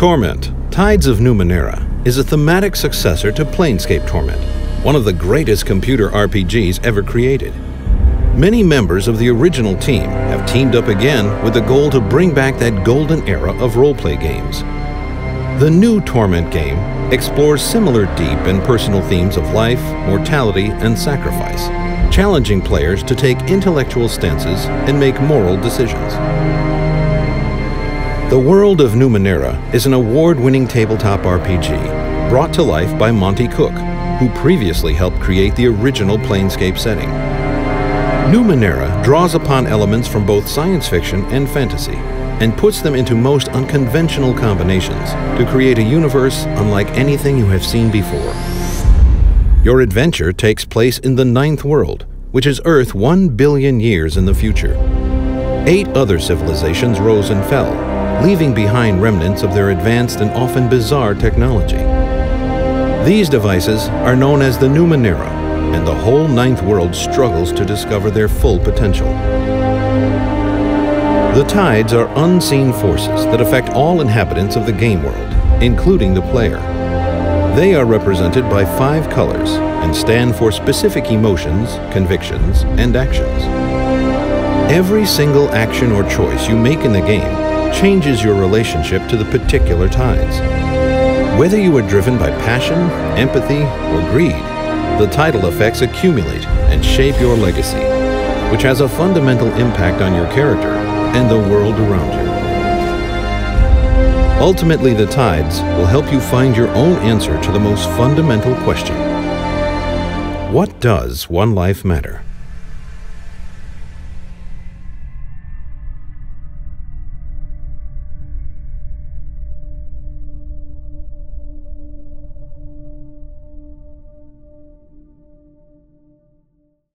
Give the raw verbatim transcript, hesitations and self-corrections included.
Torment: Tides of Numenera is a thematic successor to Planescape Torment, one of the greatest computer R P Gs ever created. Many members of the original team have teamed up again with the goal to bring back that golden era of roleplay games. The new Torment game explores similar deep and personal themes of life, mortality, and sacrifice, challenging players to take intellectual stances and make moral decisions. The World of Numenera is an award-winning tabletop R P G brought to life by Monty Cook, who previously helped create the original Planescape setting. Numenera draws upon elements from both science fiction and fantasy, and puts them into most unconventional combinations to create a universe unlike anything you have seen before. Your adventure takes place in the Ninth World, which is Earth one billion years in the future. Eight other civilizations rose and fell, leaving behind remnants of their advanced and often bizarre technology. These devices are known as the Numenera, and the whole Ninth World struggles to discover their full potential. The tides are unseen forces that affect all inhabitants of the game world, including the player. They are represented by five colors and stand for specific emotions, convictions, and actions. Every single action or choice you make in the game changes your relationship to the particular tides. Whether you are driven by passion, empathy, or greed, the tidal effects accumulate and shape your legacy, which has a fundamental impact on your character and the world around you. Ultimately, the tides will help you find your own answer to the most fundamental question: what does one life matter?